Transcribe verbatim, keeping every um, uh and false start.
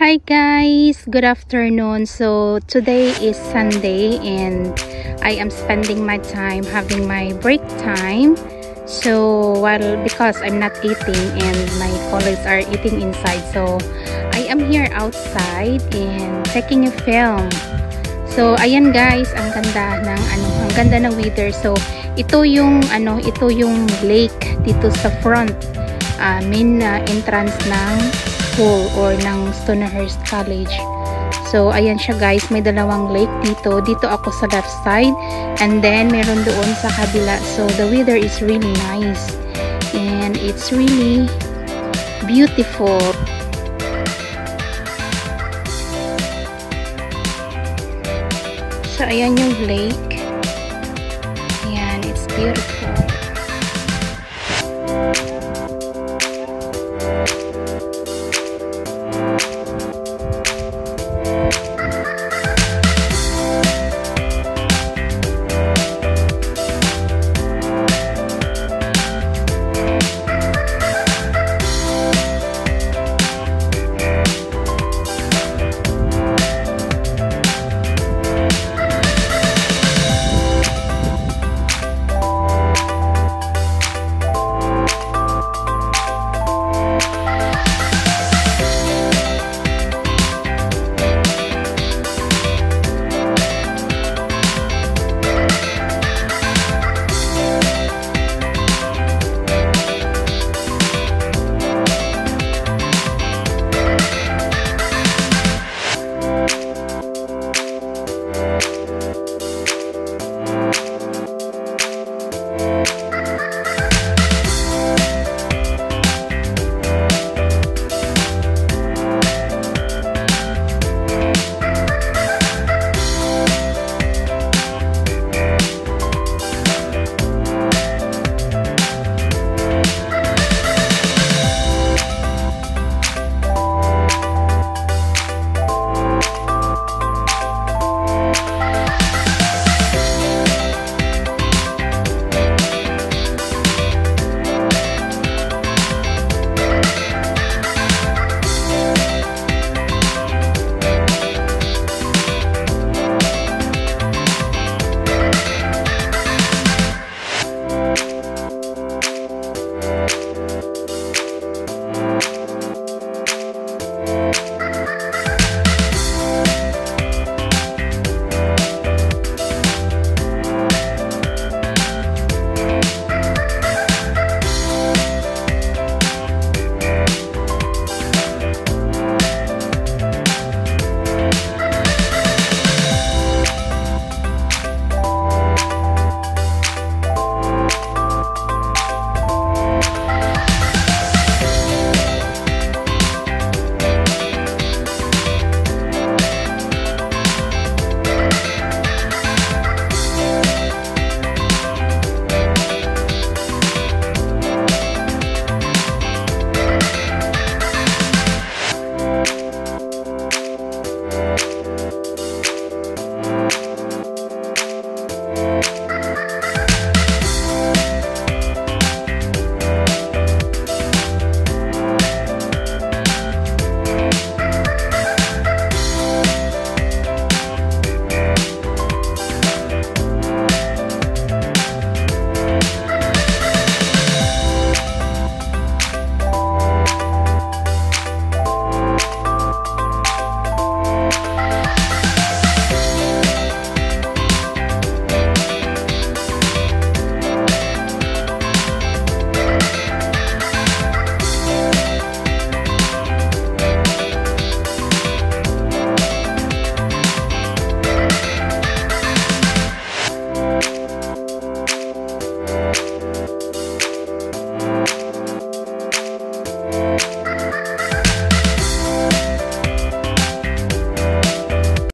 Hi guys, good afternoon. So today is Sunday and I am spending my time having my break time. So while because I'm not eating and my colleagues are eating inside, so I am here outside and taking a film. So ayan guys, ang ganda ng ano, ang ganda ng weather. So ito yung ano, ito yung lake dito sa front uh, main uh, entrance ng pool or ng Stonyhurst College. So ayan siya guys, may dalawang lake dito. Dito ako sa left side and then meron doon sa kabila. So the weather is really nice and it's really beautiful. So ayan yung lake.